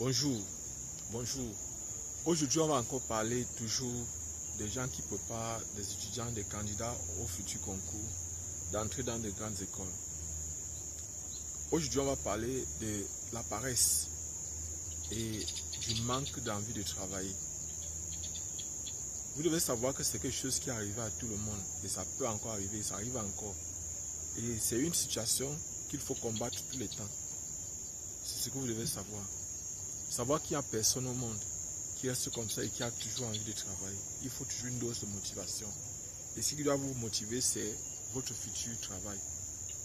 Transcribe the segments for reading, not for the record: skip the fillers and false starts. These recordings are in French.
Bonjour. Aujourd'hui, on va encore parler toujours des gens qui préparent, des étudiants, des candidats au futur concours d'entrée dans de grandes écoles. Aujourd'hui, on va parler de la paresse et du manque d'envie de travailler. Vous devez savoir que c'est quelque chose qui arrive à tout le monde et ça peut encore arriver, ça arrive encore. Et c'est une situation qu'il faut combattre tous les temps. C'est ce que vous devez savoir. Savoir qu'il n'y a personne au monde qui reste comme ça et qui a toujours envie de travailler. Il faut toujours une dose de motivation. Et ce qui doit vous motiver, c'est votre futur travail.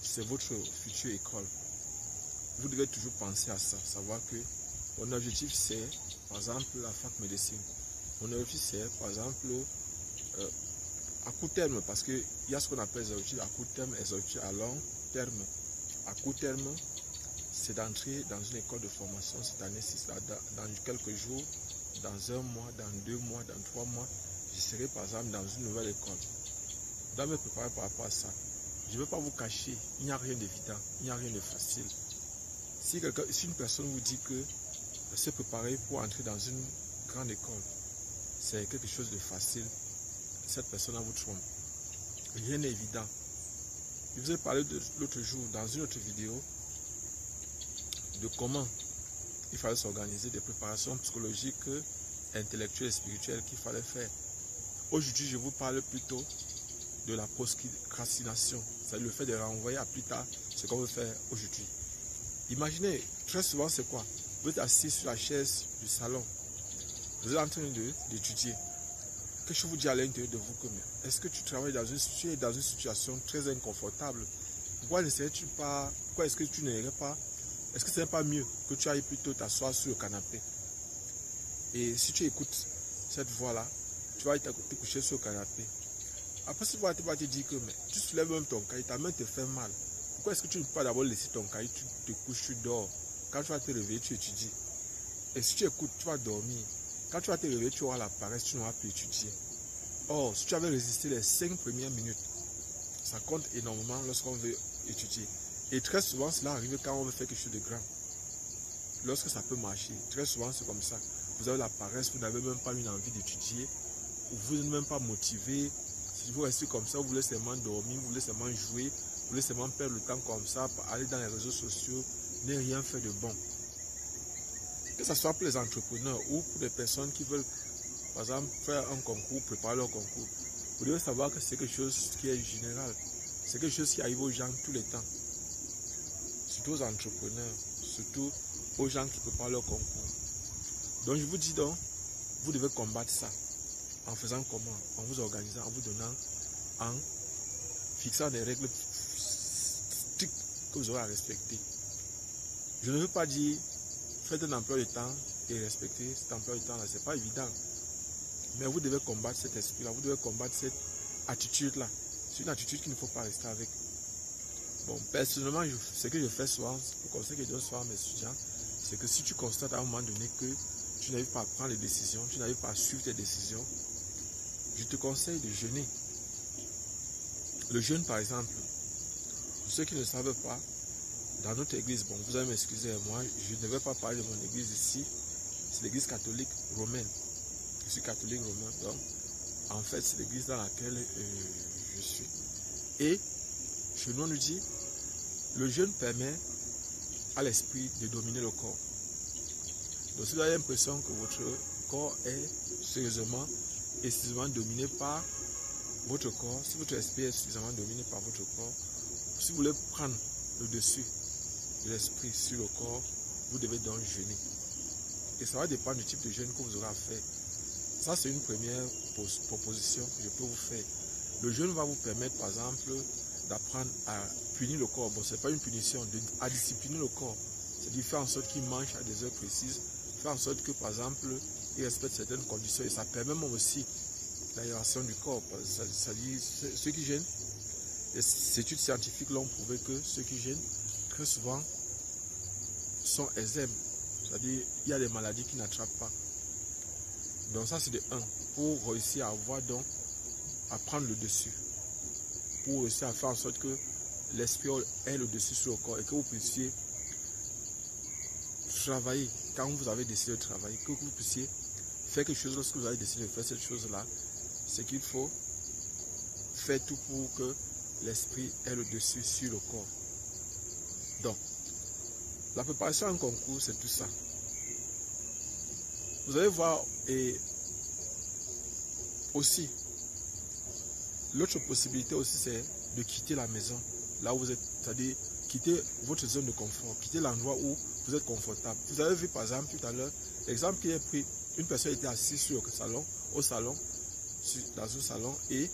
C'est votre future école. Vous devez toujours penser à ça. Savoir que mon objectif, c'est, par exemple, la fac médecine. Mon objectif, c'est, par exemple, à court terme, parce qu'il y a ce qu'on appelle les objectifs à court terme et les objectifs à long terme. À court terme, c'est d'entrer dans une école de formation cette année, dans quelques jours, dans un mois, dans 2 mois, dans 3 mois. Je serai, par exemple, dans une nouvelle école. Je dois me préparer par rapport à ça. Je ne veux pas vous cacher, il n'y a rien d'évident, il n'y a rien de facile. Si une personne vous dit que se préparer pour entrer dans une grande école, c'est quelque chose de facile, cette personne-là vous trompe. Rien n'est évident. Je vous ai parlé l'autre jour, dans une autre vidéo, de comment il fallait s'organiser, des préparations psychologiques, intellectuelles et spirituelles qu'il fallait faire. Aujourd'hui, je vous parle plutôt de la procrastination, c'est le fait de renvoyer à plus tard ce qu'on veut faire aujourd'hui. Imaginez, très souvent c'est quoi? Vous êtes assis sur la chaise du salon, vous êtes en train d'étudier. Quelque chose vous dit à l'intérieur de vous comme, est-ce que tu travailles dans une situation très inconfortable? Pourquoi n'essaierais-tu pas? Pourquoi est-ce que tu n'irais pas? Est-ce que ce n'est pas mieux que tu ailles plutôt t'asseoir sur le canapé? Et si tu écoutes cette voix-là, tu vas te coucher sur le canapé. Après, cette voix va te dire que mais, tu soulèves même ton cahier, ta main te fait mal. Pourquoi est-ce que tu ne peux pas d'abord laisser ton cahier, tu te couches, tu dors. Quand tu vas te réveiller, tu étudies. Et si tu écoutes, tu vas dormir. Quand tu vas te réveiller, tu auras la paresse, tu n'auras plus étudié. Or, si tu avais résisté les 5 premières minutes, ça compte énormément lorsqu'on veut étudier. Et très souvent, cela arrive quand on veut faire quelque chose de grand. Lorsque ça peut marcher, très souvent c'est comme ça. Vous avez la paresse, vous n'avez même pas une envie d'étudier, vous n'êtes même pas motivé. Si vous restez comme ça, vous voulez seulement dormir, vous voulez seulement jouer, vous voulez seulement perdre le temps comme ça, aller dans les réseaux sociaux, ne rien faire de bon. Que ce soit pour les entrepreneurs ou pour des personnes qui veulent, par exemple, faire un concours, préparer leur concours, vous devez savoir que c'est quelque chose qui est général. C'est quelque chose qui arrive aux gens tous les temps. Surtout aux entrepreneurs, surtout aux gens qui préparent leur concours. Donc je vous dis donc, vous devez combattre ça. En faisant comment? En vous organisant, en vous donnant, en fixant des règles strictes que vous aurez à respecter. Je ne veux pas dire, faites un emploi de temps et respectez cet emploi de temps-là. Ce n'est pas évident. Mais vous devez combattre cet esprit-là, vous devez combattre cette attitude-là. C'est une attitude qu'il ne faut pas rester avec. Bon, personnellement, ce que je fais souvent, le conseil que je donne souvent à mes étudiants, c'est que si tu constates à un moment donné que tu n'arrives pas à prendre les décisions, tu n'arrives pas à suivre tes décisions, je te conseille de jeûner. Le jeûne, par exemple, pour ceux qui ne savent pas, dans notre église, bon, vous allez m'excuser, moi, je ne vais pas parler de mon église ici, c'est l'église catholique romaine. Je suis catholique romain, donc, en fait, c'est l'église dans laquelle je suis. Et, chez nous, on nous dit, le jeûne permet à l'esprit de dominer le corps. Donc, si vous avez l'impression que votre corps est sérieusement est suffisamment dominé par votre corps, si votre esprit est suffisamment dominé par votre corps, si vous voulez prendre le dessus de l'esprit sur le corps, vous devez donc jeûner. Et ça va dépendre du type de jeûne que vous aurez à faire. Ça, c'est une première proposition que je peux vous faire. Le jeûne va vous permettre, par exemple, d'apprendre à punir le corps. Bon, ce n'est pas une punition, à discipliner le corps. C'est-à-dire faire en sorte qu'il mange à des heures précises, faire en sorte que, par exemple, il respecte certaines conditions et ça permet même aussi l'aération du corps. C'est-à-dire, ceux qui gênent, les études scientifiques l'ont prouvé que ceux qui gênent, très souvent, sont eczéma. C'est-à-dire, il y a des maladies qui n'attrapent pas. Donc ça, c'est de 1, pour réussir à avoir, donc, à prendre le dessus. Pour réussir à faire en sorte que l'esprit ait le dessus sur le corps et que vous puissiez travailler quand vous avez décidé de travailler, que vous puissiez faire quelque chose lorsque vous avez décidé de faire cette chose-là, c'est qu'il faut faire tout pour que l'esprit ait le dessus sur le corps. Donc, la préparation à un concours, c'est tout ça. Vous allez voir, et aussi, l'autre possibilité aussi, c'est de quitter la maison, là où vous êtes, c'est-à-dire quitter votre zone de confort, quitter l'endroit où vous êtes confortable. Vous avez vu par exemple tout à l'heure, l'exemple qui est pris, une personne était assise sur le salon, dans un salon, et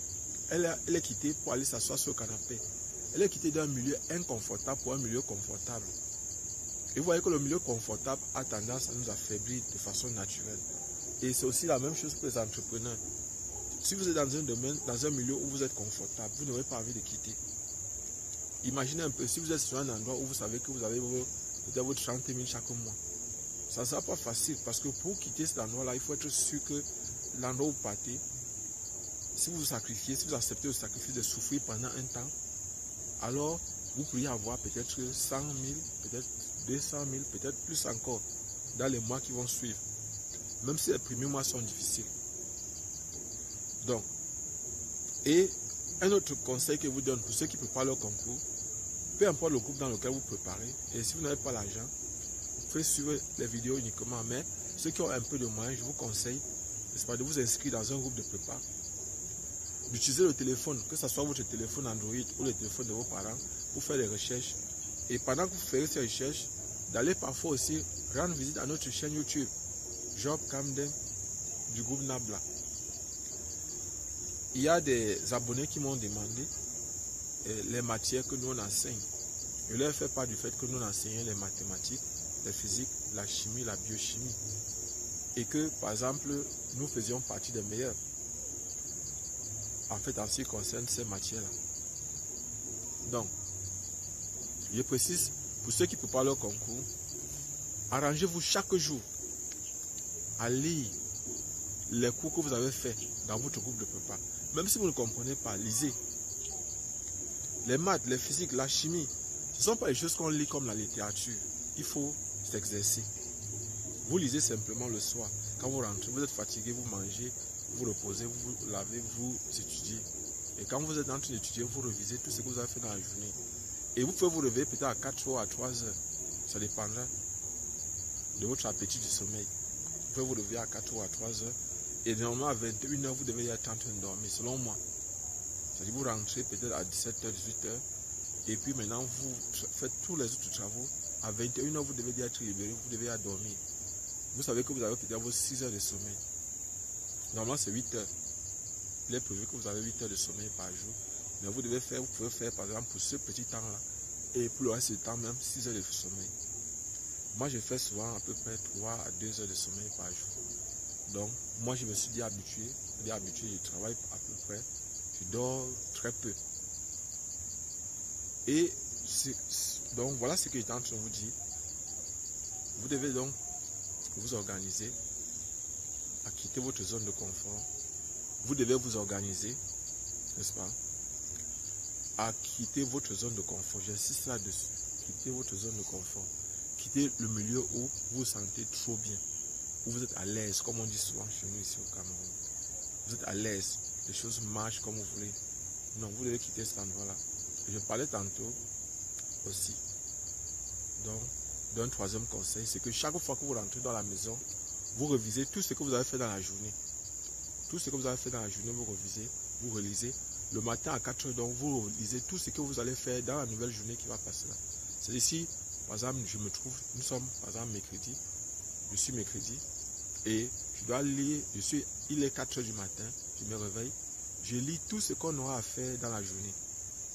elle est quittée pour aller s'asseoir sur le canapé. Elle est quittée d'un milieu inconfortable pour un milieu confortable. Et vous voyez que le milieu confortable a tendance à nous affaiblir de façon naturelle. Et c'est aussi la même chose pour les entrepreneurs. Si vous êtes dans un domaine, dans un milieu où vous êtes confortable, vous n'aurez pas envie de quitter. Imaginez un peu, si vous êtes sur un endroit où vous savez que vous avez peut-être vos 30 000 chaque mois, ça ne sera pas facile parce que pour quitter cet endroit-là, il faut être sûr que l'endroit où vous partez, si vous vous sacrifiez, si vous acceptez le sacrifice de souffrir pendant un temps, alors vous pourriez avoir peut-être 100 000, peut-être 200 000, peut-être plus encore dans les mois qui vont suivre, même si les premiers mois sont difficiles. Donc, et un autre conseil que je vous donne pour ceux qui préparent leur concours, peu importe le groupe dans lequel vous préparez, et si vous n'avez pas l'argent, vous pouvez suivre les vidéos uniquement, mais ceux qui ont un peu de moyens, je vous conseille, n'est-ce pas, de vous inscrire dans un groupe de prépa, d'utiliser le téléphone, que ce soit votre téléphone Android ou le téléphone de vos parents, pour faire des recherches. Et pendant que vous ferez ces recherches, d'aller parfois aussi rendre visite à notre chaîne YouTube, Job Kamdem du groupe Nabla. Il y a des abonnés qui m'ont demandé les matières que nous on enseigne. Je leur fais part du fait que nous enseignons les mathématiques, la physique, la chimie, la biochimie. Et que, par exemple, nous faisions partie des meilleurs. En fait, en ce qui concerne ces matières-là. Donc, je précise, pour ceux qui préparent leur concours, arrangez-vous chaque jour à lire les cours que vous avez faits dans votre groupe de prépa. Même si vous ne comprenez pas, lisez. Les maths, les physiques, la chimie, ce ne sont pas les choses qu'on lit comme la littérature. Il faut s'exercer. Vous lisez simplement le soir. Quand vous rentrez, vous êtes fatigué, vous mangez, vous reposez, vous vous lavez, vous étudiez. Et quand vous êtes en train d'étudier, vous revisez tout ce que vous avez fait dans la journée. Et vous pouvez vous réveiller peut-être à 4 heures, à 3 heures. Ça dépendra de votre appétit du sommeil. Vous pouvez vous réveiller à 4 heures, à 3 heures. Et normalement, à 21h, vous devez être en train de dormir, selon moi. C'est-à-dire vous rentrez peut-être à 17h, 18h. Et puis maintenant, vous faites tous les autres travaux. À 21h, vous devez être libéré, vous devez être dormir. Vous savez que vous avez peut-être vos 6 heures de sommeil. Normalement, c'est 8 heures. Il est prévu que vous avez 8 heures de sommeil par jour. Mais vous devez faire, vous pouvez faire par exemple pour ce petit temps-là. Et pour le reste du temps, même 6 heures de sommeil. Moi, je fais souvent à peu près 3 à 2 heures de sommeil par jour. Donc, moi, je me suis bien habitué, je travaille à peu près, je dors très peu. Et donc, voilà ce que j'étais en train de vous dire. Vous devez donc vous organiser à quitter votre zone de confort. Vous devez vous organiser, n'est-ce pas, à quitter votre zone de confort. J'insiste là-dessus. Quitter votre zone de confort. Quitter le milieu où vous vous sentez trop bien. Où vous êtes à l'aise, comme on dit souvent chez nous ici au Cameroun. Vous êtes à l'aise, les choses marchent comme vous voulez. Non, vous devez quitter cet endroit-là. Je parlais tantôt aussi. Donc, d'un troisième conseil, c'est que chaque fois que vous rentrez dans la maison, vous revisez tout ce que vous avez fait dans la journée. Tout ce que vous avez fait dans la journée, vous revisez, vous relisez. Le matin à 4 heures, donc, vous relisez tout ce que vous allez faire dans la nouvelle journée qui va passer là. C'est ici, par exemple, nous sommes, par exemple, mercredi. Je suis mercredi. Et je dois lire, il est 4 heures du matin, je me réveille, je lis tout ce qu'on aura à faire dans la journée.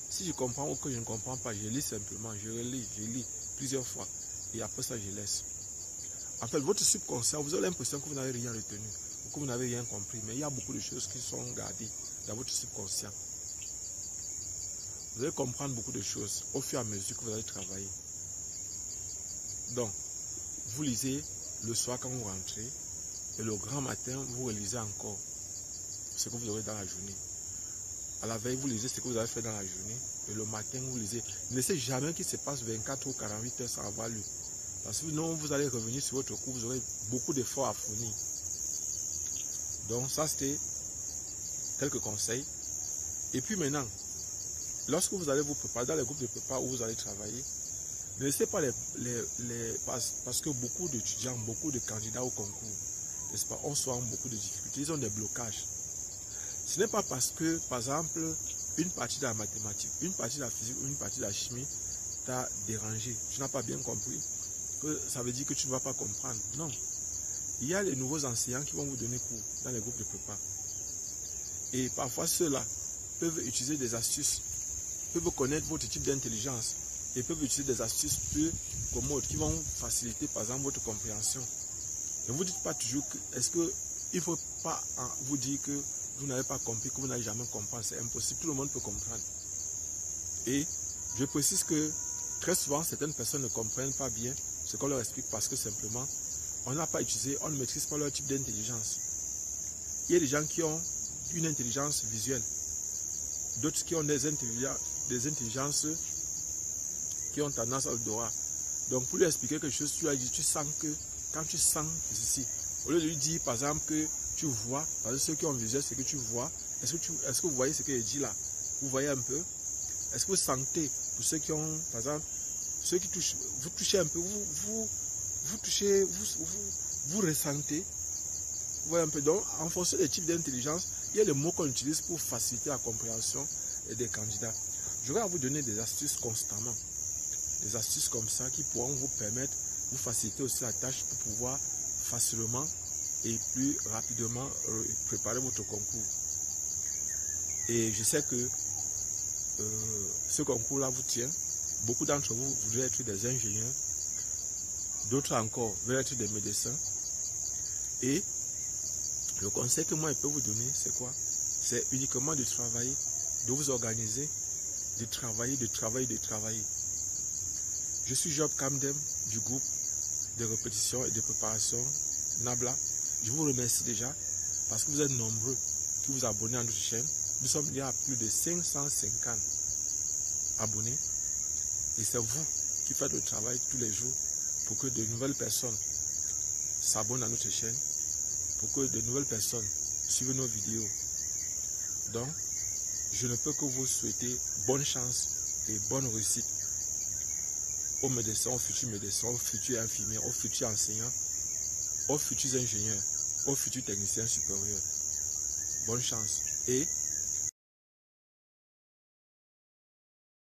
Si je comprends ou que je ne comprends pas, je lis simplement, je relis, je lis plusieurs fois. Et après ça, je laisse. En fait, votre subconscient, vous avez l'impression que vous n'avez rien retenu, ou que vous n'avez rien compris, mais il y a beaucoup de choses qui sont gardées dans votre subconscient. Vous allez comprendre beaucoup de choses au fur et à mesure que vous allez travailler. Donc, vous lisez le soir quand vous rentrez, et le grand matin, vous relisez encore ce que vous aurez dans la journée. À la veille, vous lisez ce que vous avez fait dans la journée. Et le matin, vous lisez. Ne laissez jamais qu'il se passe 24 ou 48 heures sans avoir lu. Parce que sinon, vous allez revenir sur votre cours, vous aurez beaucoup d'efforts à fournir. Donc ça, c'était quelques conseils. Et puis maintenant, lorsque vous allez vous préparer, dans les groupes de prépa où vous allez travailler, ne laissez pas parce que beaucoup d'étudiants, beaucoup de candidats au concours, n'est-ce pas, on soit en beaucoup de difficultés, ils ont des blocages. Ce n'est pas parce que, par exemple, une partie de la mathématique, une partie de la physique, une partie de la chimie t'a dérangé, tu n'as pas bien compris, que ça veut dire que tu ne vas pas comprendre. Non. Il y a les nouveaux enseignants qui vont vous donner cours dans les groupes de prépa. Et parfois, ceux-là peuvent utiliser des astuces, peuvent connaître votre type d'intelligence et peuvent utiliser des astuces plus commodes qui vont faciliter, par exemple, votre compréhension. Ne vous dites pas toujours que, est-ce qu'il ne faut pas vous dire que vous n'avez pas compris, que vous n'allez jamais comprendre, c'est impossible, tout le monde peut comprendre. Et je précise que très souvent, certaines personnes ne comprennent pas bien ce qu'on leur explique parce que simplement, on n'a pas utilisé, on ne maîtrise pas leur type d'intelligence. Il y a des gens qui ont une intelligence visuelle, d'autres qui ont des intelligences qui ont tendance à l'odorat. Donc pour lui expliquer quelque chose, tu lui as dit, tu sens que, quand tu sens ceci, au lieu de lui dire par exemple que tu vois, parce que ceux qui ont visuel, c'est que tu vois, est-ce que vous voyez ce que je dis là? Vous voyez un peu? Est-ce que vous sentez? Pour ceux qui ont, par exemple, ceux qui touchent, vous touchez un peu, vous touchez, vous ressentez, vous voyez un peu. Donc, en fonction des types d'intelligence, il y a les mots qu'on utilise pour faciliter la compréhension des candidats. Je vais vous donner des astuces constamment, des astuces comme ça qui pourront vous permettre, vous faciliter aussi la tâche pour pouvoir facilement et plus rapidement préparer votre concours. Et je sais que ce concours-là vous tient. Beaucoup d'entre vous voudraient être des ingénieurs, d'autres encore veulent être des médecins. Et le conseil que moi je peux vous donner, c'est quoi? C'est uniquement de travailler, de vous organiser, de travailler, de travailler, de travailler. Je suis Job Kamdem du groupe de répétition et de préparation Nabla. Je vous remercie déjà parce que vous êtes nombreux qui vous abonnez à notre chaîne. Nous sommes il y a plus de 550 abonnés et c'est vous qui faites le travail tous les jours pour que de nouvelles personnes s'abonnent à notre chaîne, pour que de nouvelles personnes suivent nos vidéos. Donc, je ne peux que vous souhaiter bonne chance et bonne réussite aux médecins, aux futurs médecins, aux futurs infirmiers, aux futurs enseignants, aux futurs ingénieurs, aux futurs techniciens supérieurs. Bonne chance et